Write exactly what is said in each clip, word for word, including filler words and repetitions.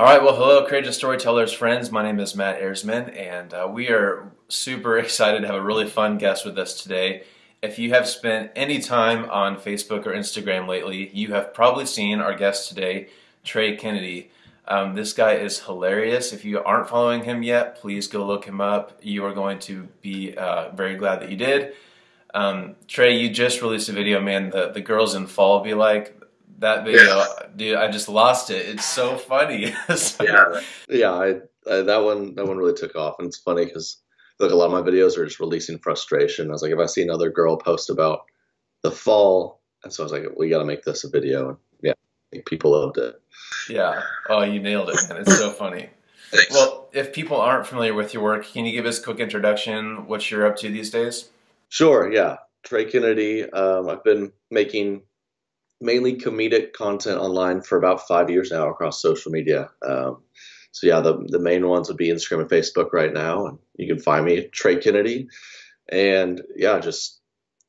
All right, well, hello, Creative Storytellers friends. My name is Matt Ehresman, and uh, we are super excited to have a really fun guest with us today. If you have spent any time on Facebook or Instagram lately, you have probably seen our guest today, Trey Kennedy. Um, this guy is hilarious. If you aren't following him yet, please go look him up. You are going to be uh, very glad that you did. Um, Trey, you just released a video, man. The, the girls in fall be like, that video, yeah. Dude, I just lost it. It's so funny. so. Yeah, yeah. I, I, that one, that one really took off, and it's funny because look, a lot of my videos are just releasing frustration. I was like, if I see another girl post about the fall, and so I was like, we got to make this a video. And yeah, I think people loved it. Yeah. Oh, you nailed it, man. It's so funny. Thanks. Well, if people aren't familiar with your work, can you give us a quick introduction? What you're up to these days? Sure. Yeah, Trey Kennedy. Um, I've been making mainly comedic content online for about five years now across social media. Um, so yeah, the, the main ones would be Instagram and Facebook right now. And you can find me, Trey Kennedy. And yeah, just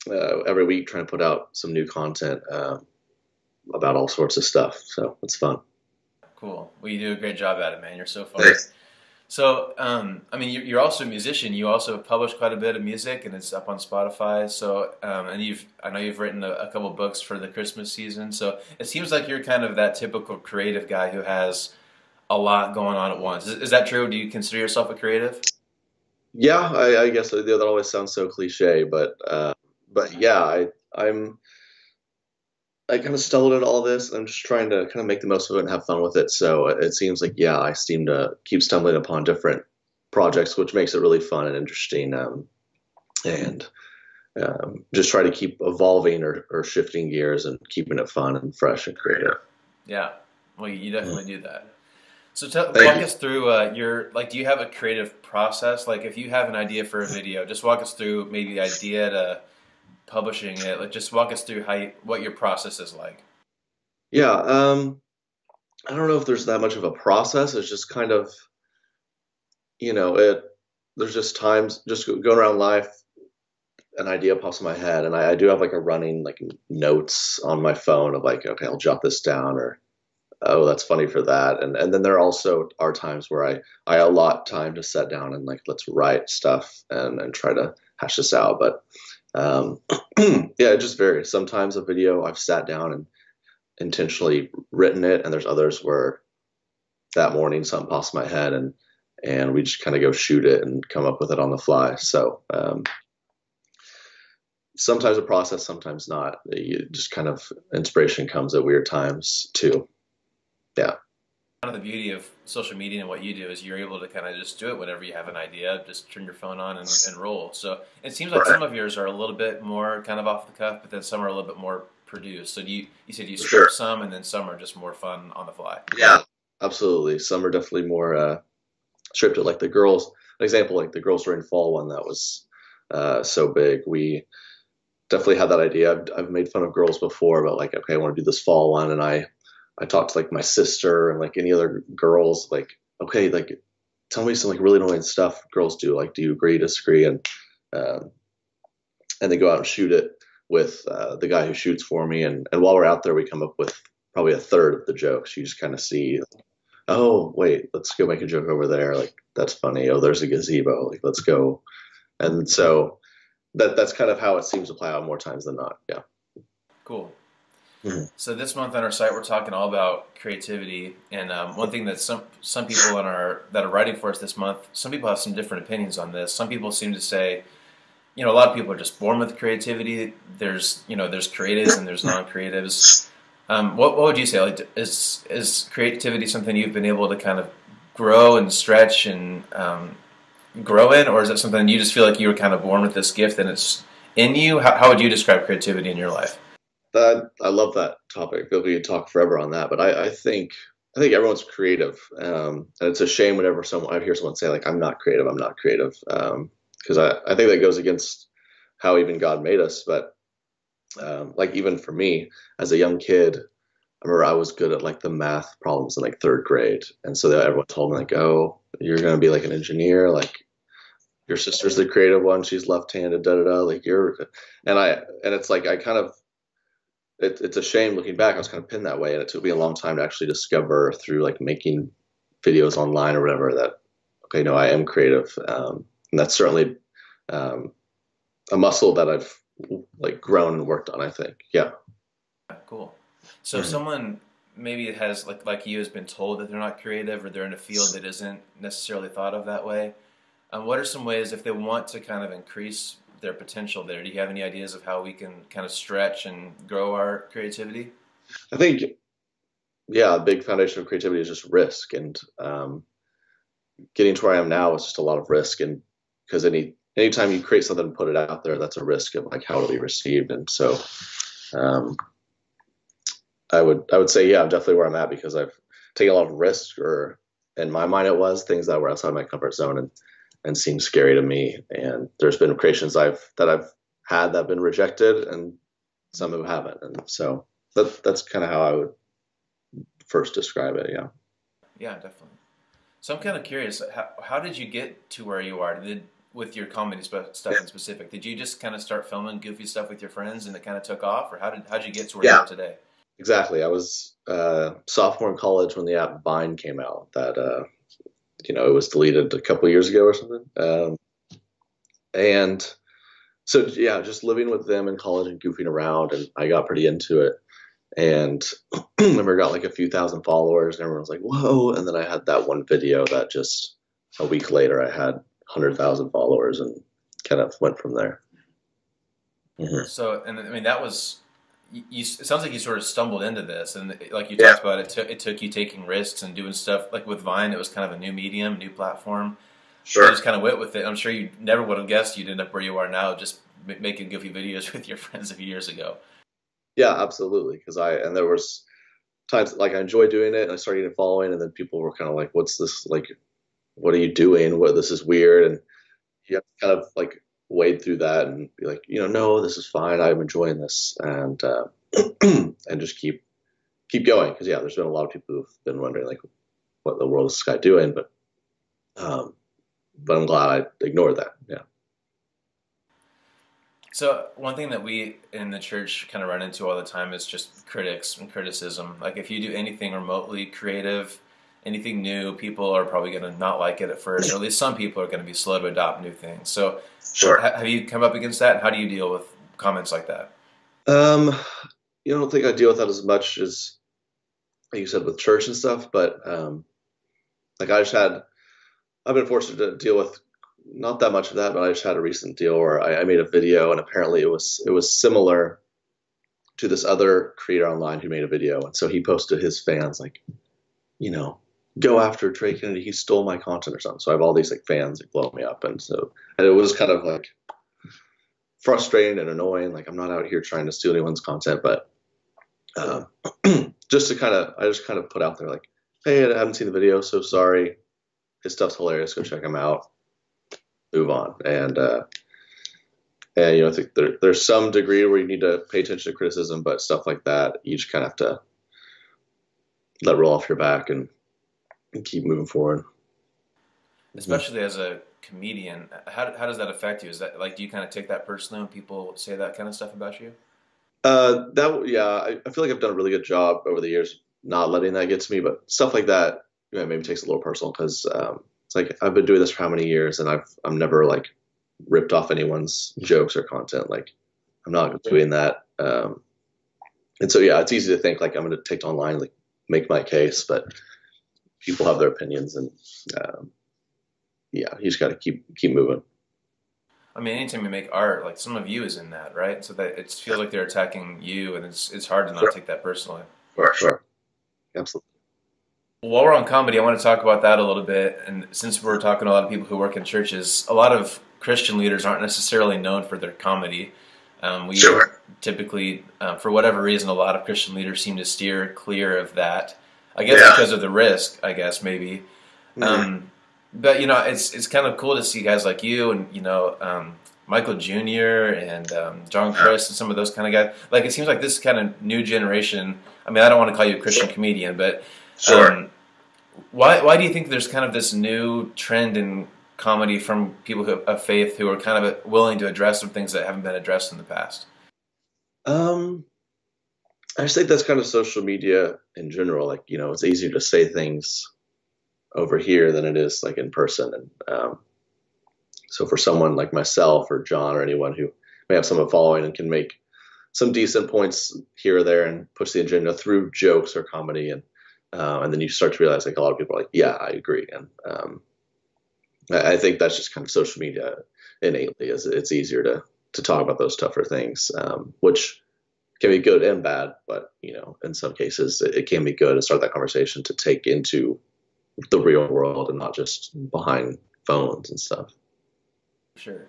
uh, every week trying to put out some new content uh, about all sorts of stuff. So it's fun. Cool. Well, you do a great job at it, man. You're so fun. Thanks. So, um, I mean, you're also a musician. You also have published quite a bit of music, and it's up on Spotify. So, um, and you've—I know you've written a, a couple books for the Christmas season. So, it seems like you're kind of that typical creative guy who has a lot going on at once. Is, is that true? Do you consider yourself a creative? Yeah, I, I guess that always sounds so cliche, but uh, but yeah, I, I'm. I kind of stumbled at all this. I'm just trying to kind of make the most of it and have fun with it. So it seems like, yeah, I seem to keep stumbling upon different projects, which makes it really fun and interesting. Um, and um, just try to keep evolving or, or shifting gears and keeping it fun and fresh and creative. Yeah. Well, you definitely do that. So tell, walk us through uh, your, like, do you have a creative process? Like if you have an idea for a video, just walk us through maybe the idea to publishing it, like just walk us through how you, what your process is like. Yeah, um, I don't know if there's that much of a process. It's just kind of, you know, it. There's just times just going around life, an idea pops in my head, and I, I do have like a running like notes on my phone of like, okay, I'll jot this down, or oh, that's funny for that, and and then there also are times where I I allot time to sit down and like let's write stuff and and try to hash this out, but. Um, yeah, it just varies. Sometimes a video I've sat down and intentionally written it, and there's others where that morning something pops in my head, and and we just kind of go shoot it and come up with it on the fly. So um, sometimes a process, sometimes not. You just kind of inspiration comes at weird times too. Yeah. One of the beauty of social media and what you do is you're able to kind of just do it whenever you have an idea, just turn your phone on and, and roll. So it seems like some of yours are a little bit more kind of off the cuff, but then some are a little bit more produced. So do you, you said you script sure. some, and then some are just more fun on the fly. Yeah, absolutely. Some are definitely more uh, scripted. Like the girls, an example, like the girls were in fall one that was uh, so big. We definitely had that idea. I've, I've made fun of girls before, but like, okay, I want to do this fall one, and I... I talked to like my sister and like any other girls, like, okay, like tell me some like really annoying stuff girls do. Like, do you agree, disagree? And, um, and they go out and shoot it with, uh, the guy who shoots for me. And, and while we're out there, we come up with probably a third of the jokes. You just kind of see, oh wait, let's go make a joke over there. Like that's funny. Oh, there's a gazebo. Like let's go. And so that that's kind of how it seems to play out more times than not. Yeah. Cool. Mm-hmm. So this month on our site, we're talking all about creativity, and um, one thing that some some people on our that are writing for us this month, some people have some different opinions on this. Some people seem to say, you know, a lot of people are just born with creativity. There's, you know, there's creatives and there's non-creatives. Um, what what would you say? Like, is is creativity something you've been able to kind of grow and stretch and um, grow in, or is it something you just feel like you were kind of born with this gift and it's in you? How how would you describe creativity in your life? That, I love that topic. We could talk forever on that, but I, I think I think everyone's creative, um, and it's a shame whenever someone I hear someone say like, "I'm not creative, I'm not creative," because um, I, I think that goes against how even God made us. But um, like even for me, as a young kid, I remember I was good at like the math problems in like third grade, and so everyone told me like, "Oh, you're gonna be like an engineer, like." Your sister's the creative one; she's left-handed, da da da. Like you're, and I, and it's like I kind of. It, it's a shame looking back, I was kind of pinned that way. And it took me a long time to actually discover through like making videos online or whatever, that, okay, no, I am creative. Um, and that's certainly um, a muscle that I've like grown and worked on, I think. Yeah. Cool. So mm-hmm. someone maybe has like, like you has been told that they're not creative, or they're in a field that isn't necessarily thought of that way. Um, what are some ways, if they want to kind of increase their potential there, do you have any ideas of how we can kind of stretch and grow our creativity? I think, yeah, a big foundation of creativity is just risk, and um, getting to where I am now is just a lot of risk. And because any, anytime you create something and put it out there, that's a risk of like how it'll be received. And so um, I would, I would say, yeah, I'm definitely where I'm at because I've taken a lot of risks, or in my mind, it was things that were outside my comfort zone and, and seemed scary to me. And there's been creations I've, that I've had that have been rejected, and some who haven't. And so that, that's kind of how I would first describe it. Yeah. Yeah, definitely. So I'm kind of curious, how, how did you get to where you are? Did, with your comedy sp- stuff yeah. in specific, did you just kind of start filming goofy stuff with your friends and it kind of took off, or how did, how'd you get to where yeah. you are today? Exactly. I was uh sophomore in college when the app Vine came out, that, uh, you know, it was deleted a couple of years ago or something. Um, and so, yeah, just living with them in college and goofing around, and I got pretty into it. And I remember got like a few thousand followers, and everyone was like, whoa. And then I had that one video that just a week later I had one hundred thousand followers, and kind of went from there. Mm-hmm. So, and I mean, that was, you, you, it sounds like you sort of stumbled into this, and like you yeah. talked about, it took, it took you taking risks and doing stuff. Like with Vine, it was kind of a new medium, new platform. Sure. You just kind of went with it. I'm sure you never would have guessed you'd end up where you are now, just m- making goofy videos with your friends a few years ago. Yeah, absolutely. Because I, and there was times like I enjoyed doing it, and I started getting following, and then people were kind of like, what's this, like, what are you doing? What, this is weird. And you have to kind of like wade through that and be like, you know, no, this is fine. I'm enjoying this. And, uh, and just keep, keep going. Cause yeah, there's been a lot of people who've been wondering like what in the world is this guy doing? But, um, but I'm glad I ignored that. Yeah. So one thing that we in the church kind of run into all the time is just critics and criticism. Like if you do anything remotely creative, anything new, people are probably going to not like it at first, or at least some people are going to be slow to adopt new things. So sure. Have you come up against that? How do you deal with comments like that? Um, you don't think I deal with that as much as like you said with church and stuff, but um, like I just had, I've been fortunate to deal with not that much of that, but I just had a recent deal where I, I made a video, and apparently it was, it was similar to this other creator online who made a video. And so he posted his fans like, you know, go after Trey Kennedy, he stole my content or something. So I have all these like fans that blow me up. And so, and it was kind of like frustrating and annoying. Like I'm not out here trying to steal anyone's content, but um, just to kind of, I just kind of put out there like, hey, I haven't seen the video. So sorry. His stuff's hilarious. Go check him out. Move on. And, uh, and you know, I think there, there's some degree where you need to pay attention to criticism, but stuff like that, you just kind of have to let it roll off your back and, and keep moving forward. Especially yeah. as a comedian, how how does that affect you? Is that like, do you kind of take that personally when people say that kind of stuff about you? Uh, that yeah, I, I feel like I've done a really good job over the years not letting that get to me, but stuff like that, you know, maybe takes a little personal because um, it's like I've been doing this for how many years, and I've I'm never like ripped off anyone's jokes or content. Like I'm not doing that, um, and so yeah, it's easy to think like I'm going to take it online like. Make my case, but people have their opinions, and um, yeah, you just got to keep keep moving. I mean, anytime you make art, like some of you is in that, right? So that it feels like they're attacking you, and it's it's hard to not sure. take that personally. Sure, sure, absolutely. While we're on comedy, I want to talk about that a little bit. And since we're talking to a lot of people who work in churches, a lot of Christian leaders aren't necessarily known for their comedy. Um, we sure. typically, uh, for whatever reason, a lot of Christian leaders seem to steer clear of that. I guess yeah. because of the risk, I guess, maybe. Mm-hmm. Um, but, you know, it's it's kind of cool to see guys like you and, you know, um, Michael Junior and um, John Crist and some of those kind of guys. Like, it seems like this kind of new generation. I mean, I don't want to call you a Christian sure. comedian, but sure. um, why why do you think there's kind of this new trend in comedy from people who, of faith who are kind of willing to address some things that haven't been addressed in the past? Um, I just think that's kind of social media in general. Like, you know, it's easier to say things over here than it is like in person. And um, so for someone like myself or John or anyone who may have someone following and can make some decent points here or there and push the agenda through jokes or comedy. And, uh, and then you start to realize like a lot of people are like, yeah, I agree. And um, I, I think that's just kind of social media innately is it's easier to, to talk about those tougher things, um, which can be good and bad, but you know, in some cases it, it can be good to start that conversation to take into the real world and not just behind phones and stuff. Sure.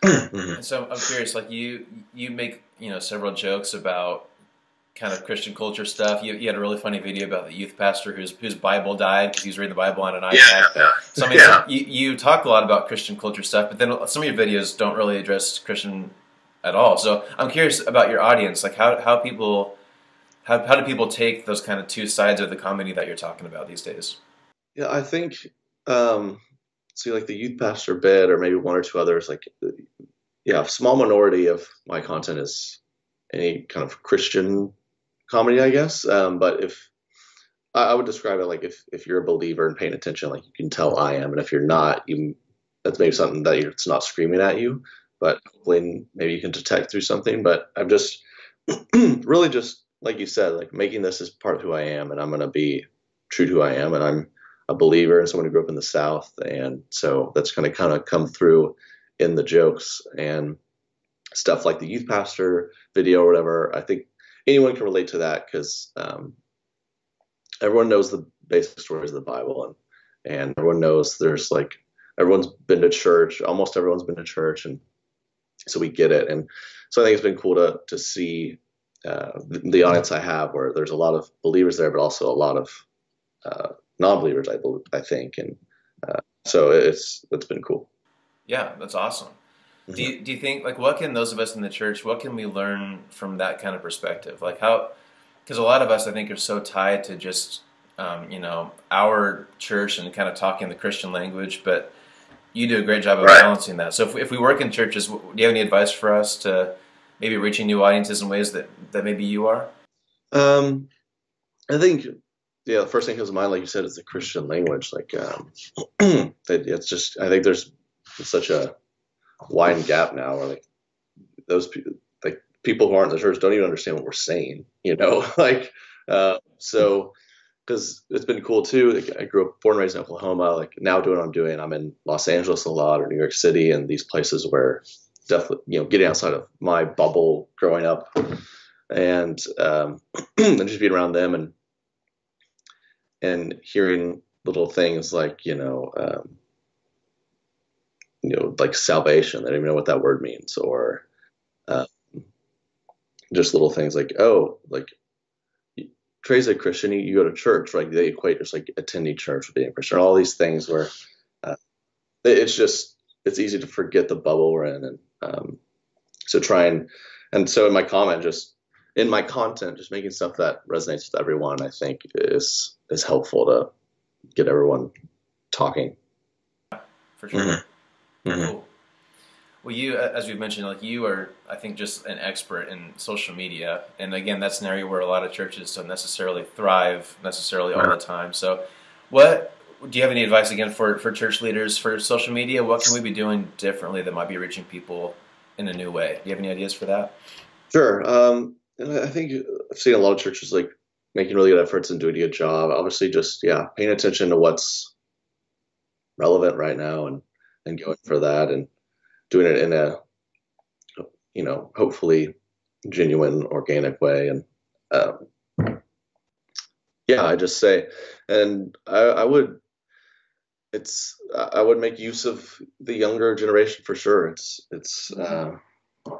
And so I'm curious, like you, you make, you know, several jokes about kind of Christian culture stuff. You, you had a really funny video about the youth pastor whose whose Bible died because he was reading the Bible on an iPad. Yeah. So I mean, yeah. you, you talk a lot about Christian culture stuff, but then some of your videos don't really address Christian at all. So I'm curious about your audience, like how how people how how do people take those kind of two sides of the comedy that you're talking about these days? Yeah, I think. Um... See, like the youth pastor bit, or maybe one or two others. Like, yeah, a small minority of my content is any kind of Christian comedy, I guess. Um, but if I would describe it like, if if you're a believer and paying attention, like you can tell I am, and if you're not, you that's maybe something that you're, it's not screaming at you, but hopefully maybe you can detect through something. But I'm just really just like you said, like making this as part of who I am, and I'm gonna be true to who I am, and I'm a believer and someone who grew up in the South. And so that's going to kind of come through in the jokes and stuff like the youth pastor video or whatever. I think anyone can relate to that because um, everyone knows the basic stories of the Bible, and, and everyone knows there's like, everyone's been to church, almost everyone's been to church. And so we get it. And so I think it's been cool to, to see uh, the, the audience I have, where there's a lot of believers there, but also a lot of, uh, non-believers, I believe, I think, and uh, so it's it's been cool. Yeah, that's awesome. Mm-hmm. Do you, do you think like what can those of us in the church, what can we learn from that kind of perspective? Like how, because a lot of us I think are so tied to just um, you know our church and kind of talking the Christian language, but you do a great job of right. balancing that. So if we, if we work in churches, do you have any advice for us to maybe reaching new audiences in ways that that maybe you are? Um, I think. Yeah, the first thing that comes to mind, like you said, is the Christian language. Like, um, it's just, I think there's such a wide gap now where, like, those people, like, people who aren't in the church don't even understand what we're saying, you know? Like, uh, so, because it's been cool, too. Like, I grew up, born and raised in Oklahoma. Like, now doing what I'm doing, I'm in Los Angeles a lot, or New York City, and these places where definitely, you know, getting outside of my bubble growing up and, um, and just being around them and, and hearing little things like, you know, um, you know, like salvation, they don't even know what that word means, or um, just little things like, oh, like Trey's a Christian, you, you go to church, like they equate just like attending church with being a Christian, all these things where uh, it's just, it's easy to forget the bubble we're in. And um, so try and, and so in my comment, just in my content, just making stuff that resonates with everyone, I think is, is helpful to get everyone talking. For sure. Mm-hmm. Mm-hmm. Cool. Well, you, as we've mentioned, like you are, I think, just an expert in social media. And again, that's an area where a lot of churches don't necessarily thrive necessarily all the time. So what, do you have any advice again for, for church leaders for social media? What can we be doing differently that might be reaching people in a new way? Do you have any ideas for that? Sure. Um, And I think I've seen a lot of churches like making really good efforts and doing a good job. Obviously, just yeah, paying attention to what's relevant right now and and going for that and doing it in a you know hopefully genuine, organic way. And um, yeah, I just say, and I, I would, it's I would make use of the younger generation for sure. It's it's. Uh,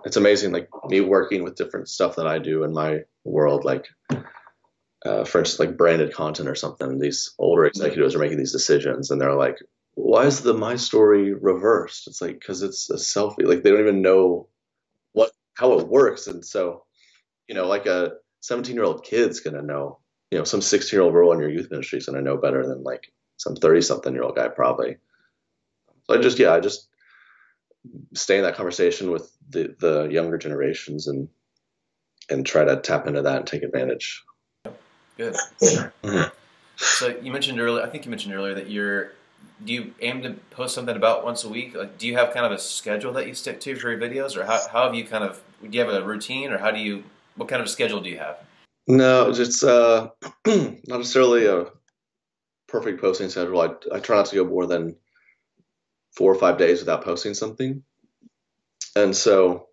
It's amazing, like me working with different stuff that I do in my world, like uh, for instance, like branded content or something. These older executives are making these decisions, and they're like, "Why is the my story reversed?" It's like because it's a selfie. Like they don't even know what how it works, and so you know, like a seventeen-year-old kid's gonna know, you know, some sixteen-year-old role in your youth ministry is gonna know better than like some thirty-something-year-old guy probably. So I just yeah, I just. stay in that conversation with the, the younger generations and, and try to tap into that and take advantage. Good. Mm-hmm. So you mentioned earlier, I think you mentioned earlier that you're, do you aim to post something about once a week? Like, do you have kind of a schedule that you stick to for your videos, or how, how have you kind of, do you have a routine, or how do you, what kind of schedule do you have? No, it's uh, not necessarily a perfect posting schedule. I, I try not to go more than four or five days without posting something. And so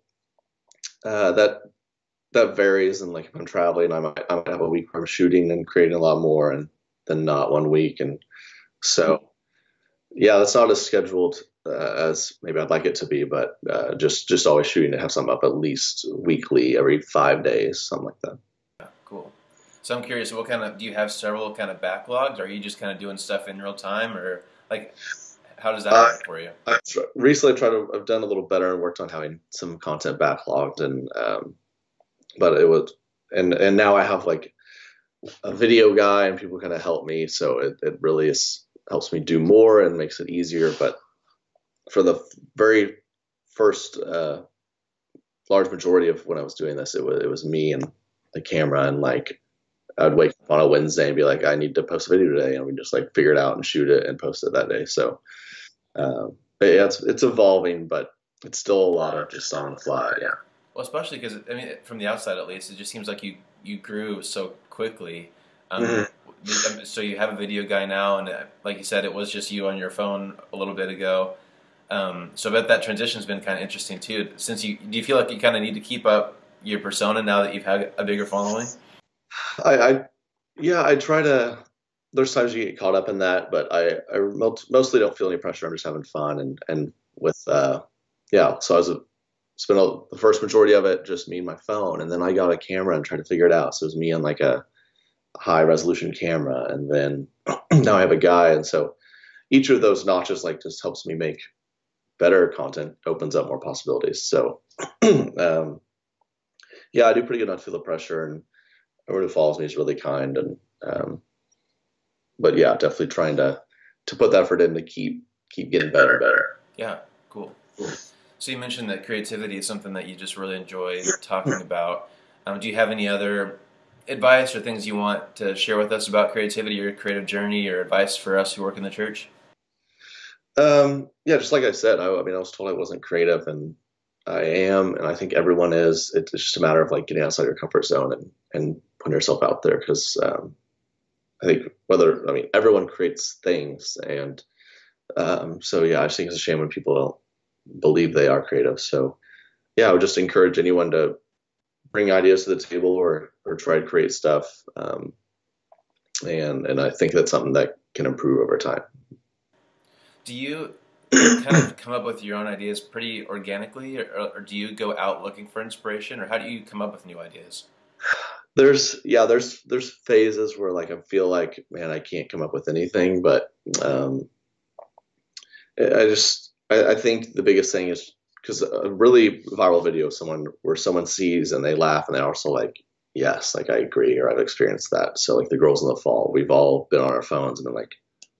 uh, that, that varies. And like, if I'm traveling, I might, I might have a week where I'm shooting and creating a lot more, and then not one week. And so, yeah, that's not as scheduled uh, as maybe I'd like it to be, but uh, just, just always shooting to have something up at least weekly, every five days, something like that. Yeah, cool. So I'm curious, what kind of, do you have several kind of backlogs? Or are you just kind of doing stuff in real time, or like, how does that work uh, for you? I've recently tried to, I've done a little better and worked on having some content backlogged, and, um, but it was, and, and now I have like a video guy and people kind of help me. So it, it really is, helps me do more and makes it easier. But for the very first uh, large majority of when I was doing this, it was, it was me and the camera, and like, I'd wake up on a Wednesday and be like, I need to post a video today. And we just like figure it out and shoot it and post it that day. So um, yeah, it's, it's evolving, but it's still a lot of just on the fly. Yeah. Well, especially because, I mean, from the outside, at least, it just seems like you, you grew so quickly. Um, mm-hmm. So you have a video guy now, and like you said, it was just you on your phone a little bit ago. Um, so I bet that transition's been kind of interesting too. Since you, do you feel like you kind of need to keep up your persona now that you've had a bigger following? I, I, yeah, I try to, there's times you get caught up in that, but I, I mostly don't feel any pressure. I'm just having fun. And, and with, uh, yeah, so I was, a, spent a, the first majority of it, just me and my phone. And then I got a camera and tried to figure it out. So it was me on like a high resolution camera. And then now I have a guy. And so each of those notches, like, just helps me make better content, opens up more possibilities. So, um, yeah, I do pretty good not to feel the pressure, and everyone who follows me is really kind, and um, but yeah, definitely trying to to put that effort in to keep keep getting better and better. Yeah, cool. cool. So you mentioned that creativity is something that you just really enjoy talking about. Um, do you have any other advice or things you want to share with us about creativity or creative journey, or advice for us who work in the church? Um, yeah, just like I said, I, I mean, I was told I wasn't creative, and I am, and I think everyone is. It's just a matter of like getting outside your comfort zone and and putting yourself out there, because um, I think whether I mean everyone creates things, and um, so yeah, I just think it's a shame when people don't believe they are creative. So yeah, I would just encourage anyone to bring ideas to the table, or or try to create stuff, um, and and I think that's something that can improve over time. Do you kind of come up with your own ideas pretty organically, or, or do you go out looking for inspiration, or how do you come up with new ideas? There's, yeah, there's, there's phases where like, I feel like, man, I can't come up with anything, but, um, I just, I, I think the biggest thing is, cause a really viral video of someone where someone sees and they laugh and they're also like, yes, like I agree, or I've experienced that. So like the girls in the fall, we've all been on our phones and been like,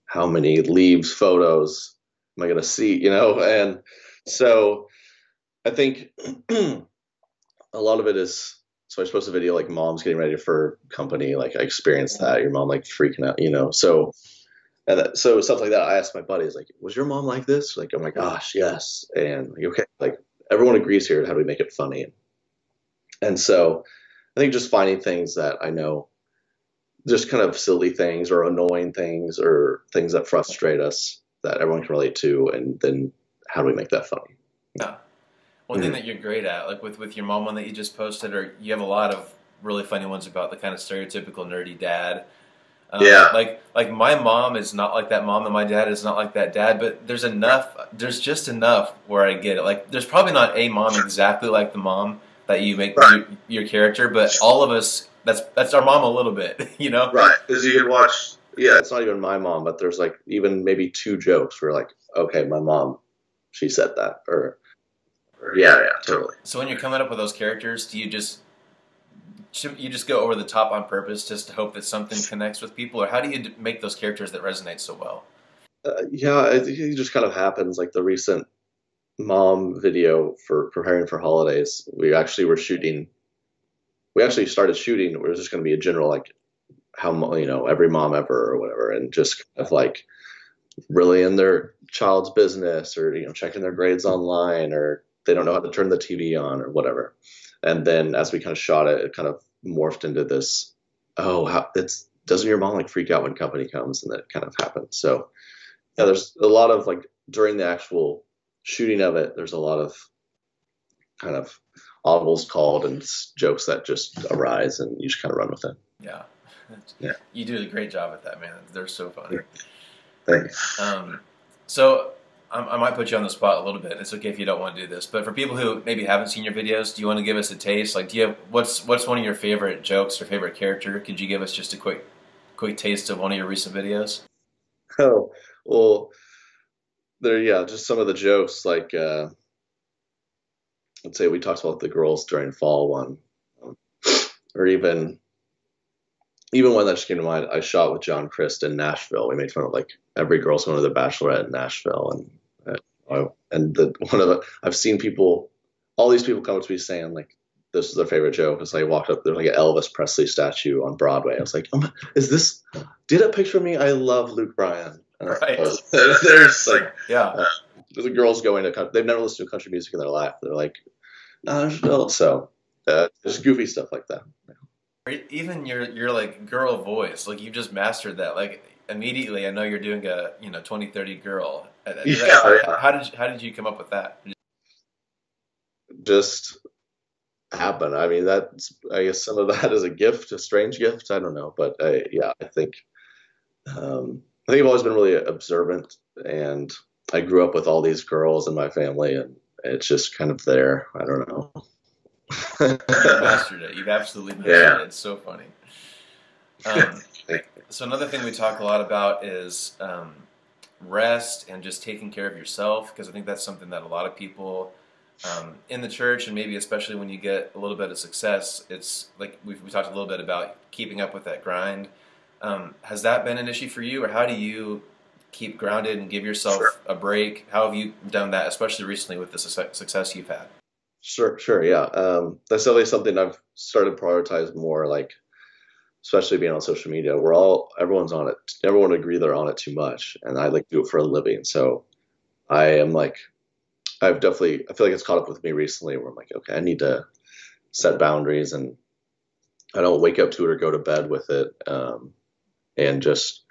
how many leaves, photos, am I going to see, you know? And so I think a lot of it is, so I posted a video like mom's getting ready for company. Like I experienced that, your mom like freaking out, you know? So, and that, so stuff like that. I asked my buddies, like, was your mom like this? Like, oh my gosh, yes. And like, okay, like everyone agrees here. How do we make it funny? And so I think just finding things that I know, just kind of silly things or annoying things or things that frustrate us, that everyone can relate to, and then how do we make that funny? Yeah. One mm-hmm. thing that you're great at, like with, with your mom one that you just posted, or you have a lot of really funny ones about the kind of stereotypical nerdy dad. Um, yeah. Like, like my mom is not like that mom, and my dad is not like that dad, but there's enough, there's just enough where I get it. Like there's probably not a mom exactly like the mom that you make right. your, your character, but all of us, that's, that's our mom a little bit, you know? Right. Because you can watch, yeah, it's not even my mom, but there's like even maybe two jokes where like, okay, my mom, she said that, or, or yeah, yeah, totally. So when you're coming up with those characters, do you just you just go over the top on purpose just to hope that something connects with people, or how do you make those characters that resonate so well? Uh, yeah, it, it just kind of happens. Like the recent mom video for preparing for holidays, we actually were shooting. We actually started shooting. It was just going to be a general like. how, you know, every mom ever or whatever, and just kind of like really in their child's business, or, you know, checking their grades online, or they don't know how to turn the T V on or whatever. And then as we kind of shot it, it kind of morphed into this, oh, how, it's, doesn't your mom like freak out when company comes? And that kind of happened. So yeah, there's a lot of like during the actual shooting of it, there's a lot of kind of audibles called and jokes that just arise, and you just kind of run with it. Yeah. Yeah. You do a great job at that, man. They're so funny. Thanks. Um, so I, I might put you on the spot a little bit. It's okay if you don't want to do this, but for people who maybe haven't seen your videos, do you want to give us a taste? Like, do you have, what's, what's one of your favorite jokes or favorite character? Could you give us just a quick, quick taste of one of your recent videos? Oh, well there, yeah, just some of the jokes, like, uh, let's say we talked about the girls during fall one, um, or even, even one that just came to mind, I shot with John Crist in Nashville. We made fun of like every girl's going to the Bachelorette in Nashville. And, uh, and the, one of the, I've seen people, all these people come up to me saying like, this is their favorite joke. It's like, I walked up, there's like an Elvis Presley statue on Broadway. I was like, oh my, is this, did a picture of me? I love Luke Bryan. And right. There's like, yeah. Uh, the girls go into country, they've never listened to country music in their life. They're like, Nashville. So uh, just goofy stuff like that. Even your your like girl voice, like you just mastered that. Like immediately, I know you're doing a you know twenty thirty girl. Yeah, that, yeah. How did you, how did you come up with that? Just happen. I mean, that's I guess some of that is a gift, a strange gift. I don't know, but I, yeah, I think um, I think I've always been really observant, and I grew up with all these girls in my family, and it's just kind of there. I don't know. You mastered it. You've absolutely mastered yeah. it. It's so funny. Um, so another thing we talk a lot about is um, rest and just taking care of yourself, because I think that's something that a lot of people um, in the church, and maybe especially when you get a little bit of success, it's like we've, we talked a little bit about keeping up with that grind. Um, has that been an issue for you, or how do you keep grounded and give yourself sure. a break? How have you done that, especially recently with the su- success you've had? Sure, sure, yeah. Um, that's definitely something I've started to prioritize more, like, especially being on social media. We're all, everyone's on it. Everyone would agree they're on it too much, and I, like, do it for a living. So I am, like, I've definitely, I feel like it's caught up with me recently where I'm like, okay, I need to set boundaries, and I don't wake up to it or go to bed with it. Um, and just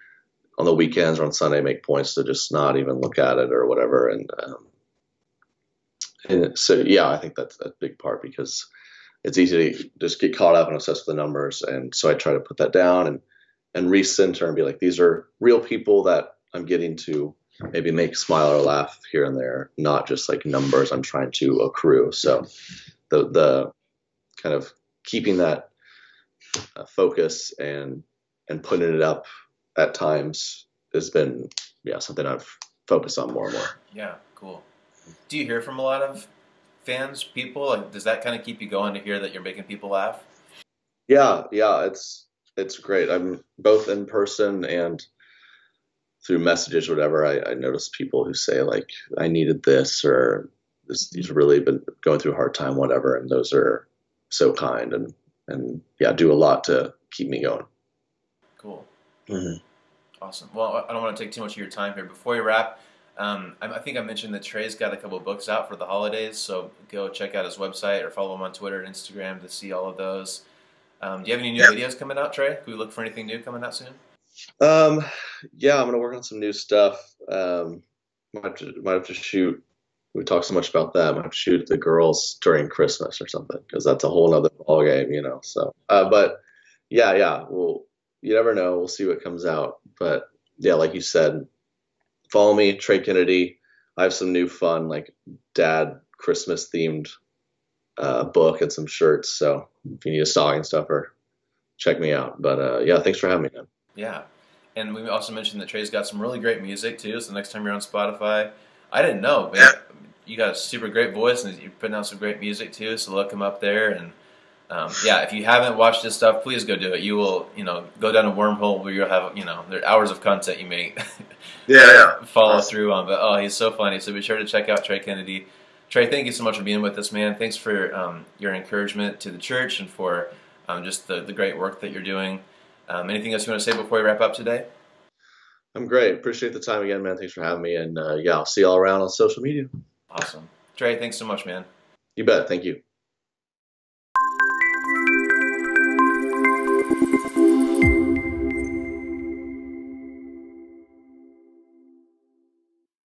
on the weekends or on Sunday, make points to just not even look at it or whatever, and um, and so, yeah, I think that's a big part, because it's easy to just get caught up and obsessed with the numbers. And so I try to put that down and, and recenter and be like, these are real people that I'm getting to maybe make smile or laugh here and there, not just like numbers I'm trying to accrue. So the, the kind of keeping that uh, focus and, and putting it up at times has been, yeah, something I've focused on more and more. Yeah. Cool. Do you hear from a lot of fans, people? Like, does that kind of keep you going to hear that you're making people laugh? Yeah, yeah, it's it's great. I'm both in person and through messages or whatever. I, I notice people who say like, "I needed this," or "This he's really been going through a hard time," whatever. And those are so kind and and yeah, do a lot to keep me going. Cool. Mm-hmm. Awesome. Well, I don't want to take too much of your time here. Before we wrap. Um, I think I mentioned that Trey's got a couple books out for the holidays, so go check out his website or follow him on Twitter and Instagram to see all of those. Um, do you have any new yeah. videos coming out, Trey? Can we look for anything new coming out soon? Um, yeah, I'm going to work on some new stuff. Um, might have to, might have to shoot. We talked so much about that. I might have to shoot the girls during Christmas or something, because that's a whole other ballgame, you know. So, uh, but, yeah, yeah, we'll, you never know. We'll see what comes out. But, yeah, like you said, follow me, Trey Kennedy. I have some new fun, like dad Christmas themed uh, book and some shirts. So if you need a stocking stuffer, check me out. But uh, yeah, thanks for having me, man. Yeah. And we also mentioned that Trey's got some really great music too. So the next time you're on Spotify, I didn't know, but you got a super great voice and you're putting out some great music too. So look him up there. And um, yeah, if you haven't watched this stuff, please go do it. You will, you know, go down a wormhole where you'll have, you know, there are hours of content you may. Yeah, yeah. Follow through on, but oh, he's so funny. So be sure to check out Trey Kennedy. Trey, thank you so much for being with us, man. Thanks for um, your encouragement to the church and for um, just the, the great work that you're doing. Um, anything else you want to say before we wrap up today? I'm great. Appreciate the time again, man. Thanks for having me. And uh, yeah, I'll see you all around on social media. Awesome. Trey, thanks so much, man. You bet. Thank you.